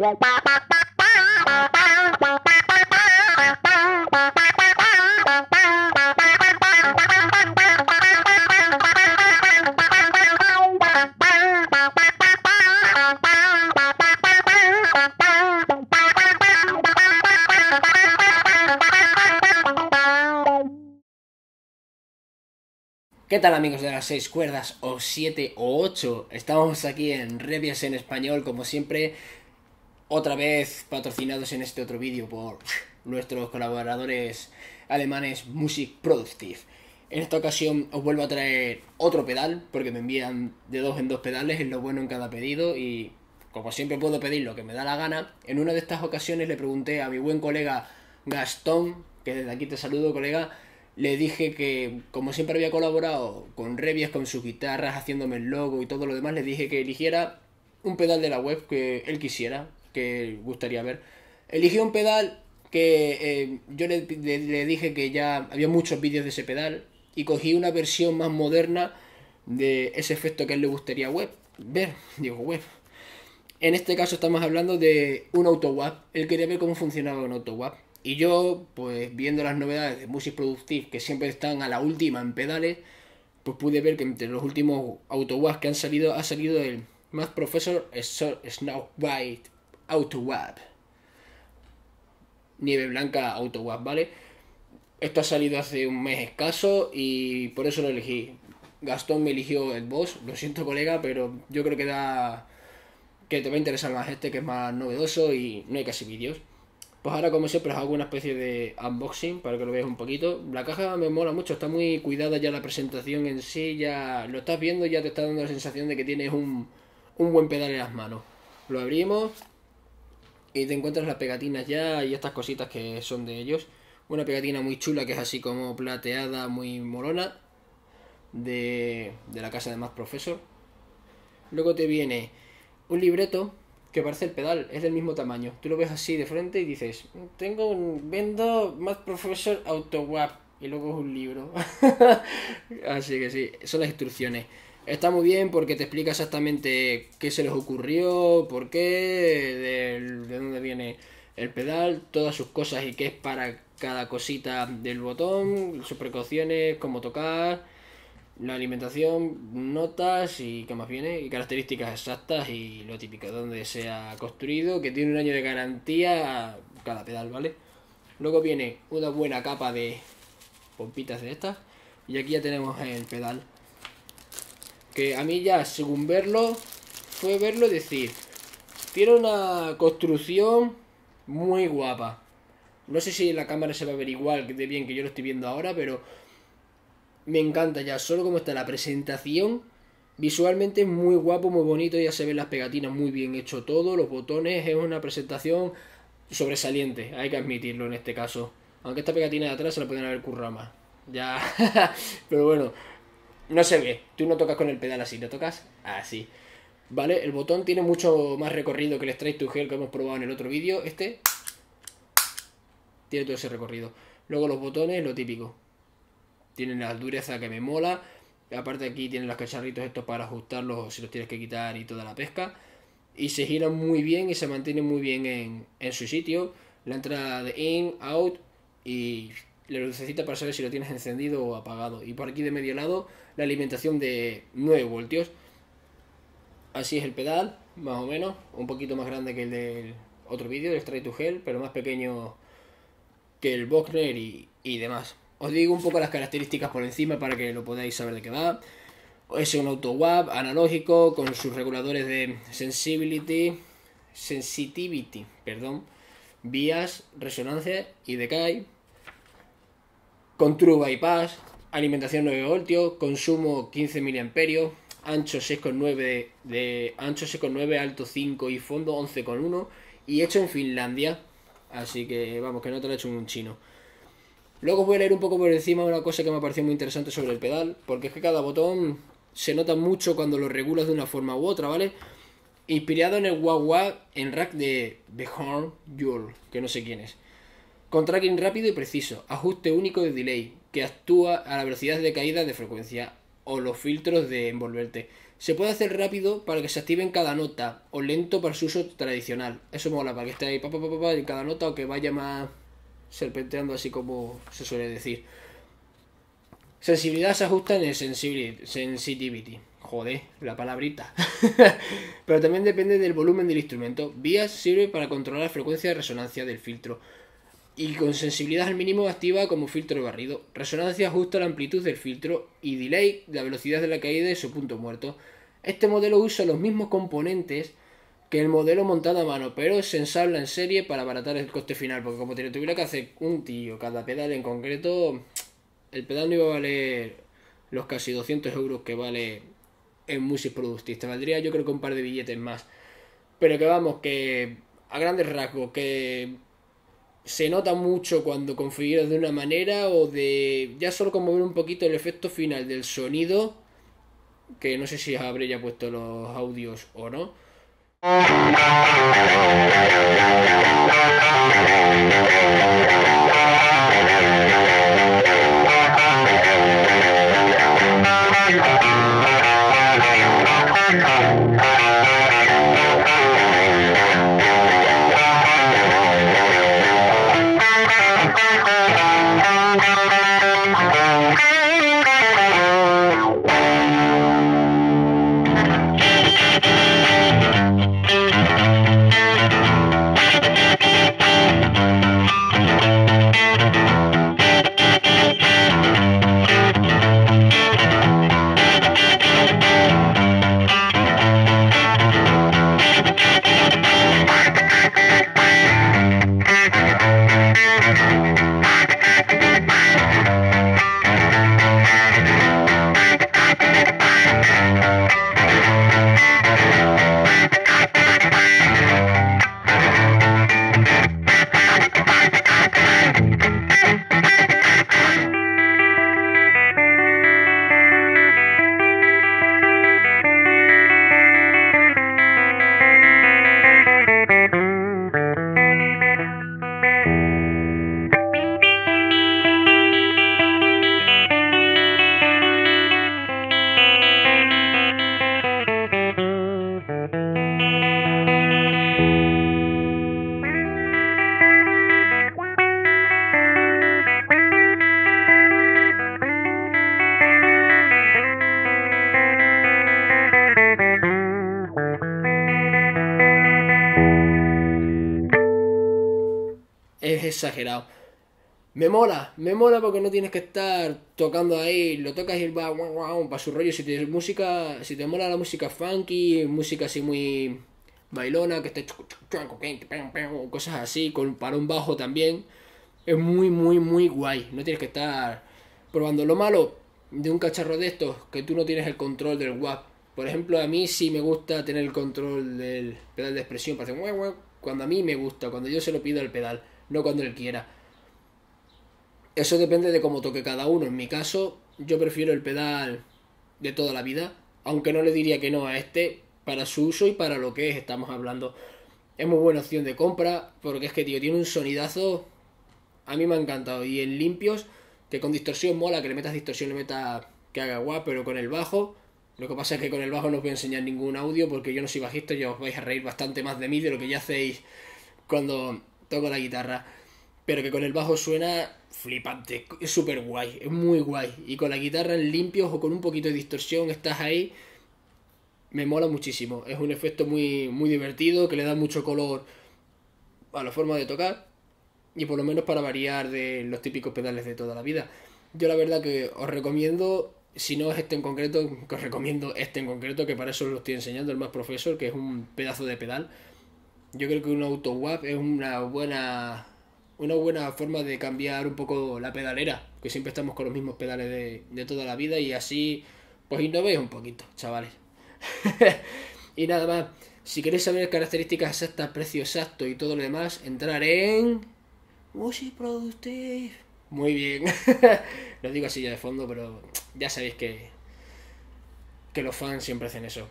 Gel. ¿Qué tal, amigos de las 6 cuerdas o 7 o 8? Estamos aquí en Reviews en Español, como siempre, otra vez patrocinados en este otro vídeo por nuestros colaboradores alemanes Musikproduktiv. En esta ocasión os vuelvo a traer otro pedal, porque me envían de dos en dos pedales, es lo bueno en cada pedido, y como siempre puedo pedir lo que me da la gana. En una de estas ocasiones le pregunté a mi buen colega Gastón, que desde aquí te saludo, colega. Le dije que, como siempre había colaborado con Reviews, con sus guitarras, haciéndome el logo y todo lo demás, le dije que eligiera un pedal de la web que él quisiera, que gustaría ver. Eligió un pedal que yo le dije que ya había muchos vídeos de ese pedal, y cogí una versión más moderna de ese efecto que a él le gustaría ver. En este caso estamos hablando de un AutoWah. Él quería ver cómo funcionaba un AutoWah. Y yo, pues viendo las novedades de Musikproduktiv, que siempre están a la última en pedales, pues pude ver que entre los últimos AutoWahs que han salido, ha salido el Mad Professor Snow White AutoWah. Nieve blanca AutoWah, ¿vale? Esto ha salido hace un mes escaso y por eso lo elegí. Gastón me eligió el Boss, lo siento colega, pero yo creo que te va a interesar más este, que es más novedoso y no hay casi vídeos. Pues ahora, como siempre, os hago una especie de unboxing para que lo veáis un poquito. La caja me mola mucho, está muy cuidada ya la presentación en sí, ya lo estás viendo, ya te está dando la sensación de que tienes un buen pedal en las manos. Lo abrimos y te encuentras las pegatinas ya y estas cositas que son de ellos. Una pegatina muy chula que es así como plateada, muy molona, de la casa de Mad Professor. Luego te viene un libreto que parece el pedal, es del mismo tamaño. Tú lo ves así de frente y dices, vendo Mad Professor AutoWah, y luego es un libro. Así que sí, son las instrucciones. Está muy bien porque te explica exactamente qué se les ocurrió, por qué, de dónde viene el pedal, todas sus cosas y qué es para cada cosita del botón, sus precauciones, cómo tocar, la alimentación, notas y qué más viene, y características exactas y lo típico, donde se ha construido, que tiene un año de garantía cada pedal, ¿vale? Luego viene una buena capa de pompitas de estas, y aquí ya tenemos el pedal, que a mí ya, según verlo, fue verlo y decir, tiene una construcción muy guapa. No sé si en la cámara se va a ver igual de bien que yo lo estoy viendo ahora, pero me encanta ya, solo como está la presentación, visualmente es muy guapo, muy bonito, ya se ven las pegatinas muy bien hecho todo, los botones, es una presentación sobresaliente, hay que admitirlo en este caso. Aunque esta pegatina de atrás se la pueden haber currado más, ya, pero bueno, no se ve, tú no tocas con el pedal así, lo tocas así, ¿vale? El botón tiene mucho más recorrido que el Straight to Hell que hemos probado en el otro vídeo, este tiene todo ese recorrido. Luego los botones, lo típico. Tienen la dureza que me mola. Aparte aquí tienen los cacharritos estos para ajustarlos si los tienes que quitar y toda la pesca. Y se giran muy bien y se mantienen muy bien en su sitio. La entrada de in, out y la lucecita para saber si lo tienes encendido o apagado. Y por aquí de medio lado la alimentación de 9 voltios. Así es el pedal, más o menos. Un poquito más grande que el del otro vídeo, el Straight to Hell, pero más pequeño que el Bochner y demás. Os digo un poco las características por encima para que lo podáis saber de qué va. Es un AutoWah analógico con sus reguladores de sensitivity, vías, resonancia y decay, con true bypass, alimentación 9 voltios, consumo 15 mAh, ancho 6,9 alto 5 y fondo 11,1, y hecho en Finlandia, así que vamos, que no te lo he hecho en un chino. Luego voy a leer un poco por encima una cosa que me ha parecido muy interesante sobre el pedal, porque es que cada botón se nota mucho cuando lo regulas de una forma u otra, ¿vale? Inspirado en el wah-wah en rack de The Horn Jewel, que no sé quién es. Con tracking rápido y preciso, ajuste único de delay, que actúa a la velocidad de caída de frecuencia o los filtros de envolverte. Se puede hacer rápido para que se active en cada nota, o lento para su uso tradicional. Eso mola, para que esté ahí en cada nota, o que vaya más serpenteando, así como se suele decir. Sensibilidad se ajusta en el sensitivity. Joder, la palabrita. Pero también depende del volumen del instrumento. Bias sirve para controlar la frecuencia de resonancia del filtro. Y con sensibilidad al mínimo activa como filtro de barrido. Resonancia ajusta la amplitud del filtro. Y delay, la velocidad de la caída de su punto muerto. Este modelo usa los mismos componentes que el modelo montado a mano, pero se ensambla en serie para abaratar el coste final. Porque como tuviera que hacer un tío cada pedal en concreto, el pedal no iba a valer los casi 200 euros que vale en Musikproduktiv. Te valdría, yo creo, que un par de billetes más. Pero que vamos, que a grandes rasgos, que se nota mucho cuando configuras de una manera, o de ya solo con mover un poquito el efecto final del sonido, que no sé si habré ya puesto los audios o no. Exagerado. Me mola porque no tienes que estar tocando ahí, lo tocas y va guau, guau, para su rollo. Si te mola la música funky, música así muy bailona, que esté cosas así, para un bajo también, es muy, muy, muy guay. No tienes que estar probando. Lo malo de un cacharro de estos, que tú no tienes el control del wah. Por ejemplo, a mí sí me gusta tener el control del pedal de expresión, para hacer guau, guau, cuando a mí me gusta, cuando yo se lo pido al pedal. No cuando él quiera. Eso depende de cómo toque cada uno. En mi caso, yo prefiero el pedal de toda la vida, aunque no le diría que no a este, para su uso y para lo que es, estamos hablando. Es muy buena opción de compra, porque es que, tío, tiene un sonidazo. A mí me ha encantado. Y en limpios, que con distorsión mola, que le metas distorsión, le metas que haga guap, pero con el bajo, lo que pasa es que con el bajo no os voy a enseñar ningún audio, porque yo no soy bajista, ya os vais a reír bastante más de mí de lo que ya hacéis cuando toco la guitarra, pero que con el bajo suena flipante, es súper guay, es muy guay. Y con la guitarra en limpios o con un poquito de distorsión estás ahí, me mola muchísimo. Es un efecto muy, muy divertido, que le da mucho color a la forma de tocar, y por lo menos para variar de los típicos pedales de toda la vida. Yo la verdad que os recomiendo, si no es este en concreto, que os recomiendo este en concreto, que para eso os lo estoy enseñando, el Mad Professor, que es un pedazo de pedal. Yo creo que un AutoWah es una buena forma de cambiar un poco la pedalera, que siempre estamos con los mismos pedales de toda la vida, y así pues innovéis un poquito, chavales. Y nada más, si queréis saber características exactas, precio exacto y todo lo demás, entrar en Musikproduktiv. Muy bien. Lo digo así ya de fondo, pero ya sabéis que los fans siempre hacen eso.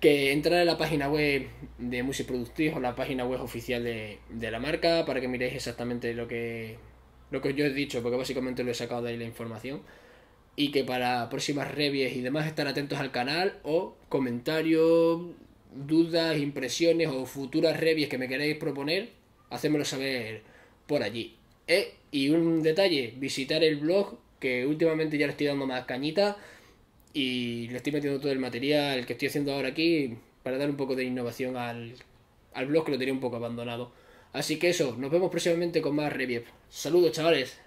Que entrar en la página web de Musikproduktiv, o la página web oficial de la marca, para que miréis exactamente lo que yo he dicho, porque básicamente lo he sacado de ahí la información. y que para próximas reviews y demás estar atentos al canal, o comentarios, dudas, impresiones o futuras reviews que me queréis proponer, hacémelo saber por allí. Y un detalle, visitar el blog, que últimamente ya le estoy dando más cañita y le estoy metiendo todo el material que estoy haciendo ahora aquí para dar un poco de innovación al blog, que lo tenía un poco abandonado. Así que eso, nos vemos próximamente con más reviews. Saludos, chavales.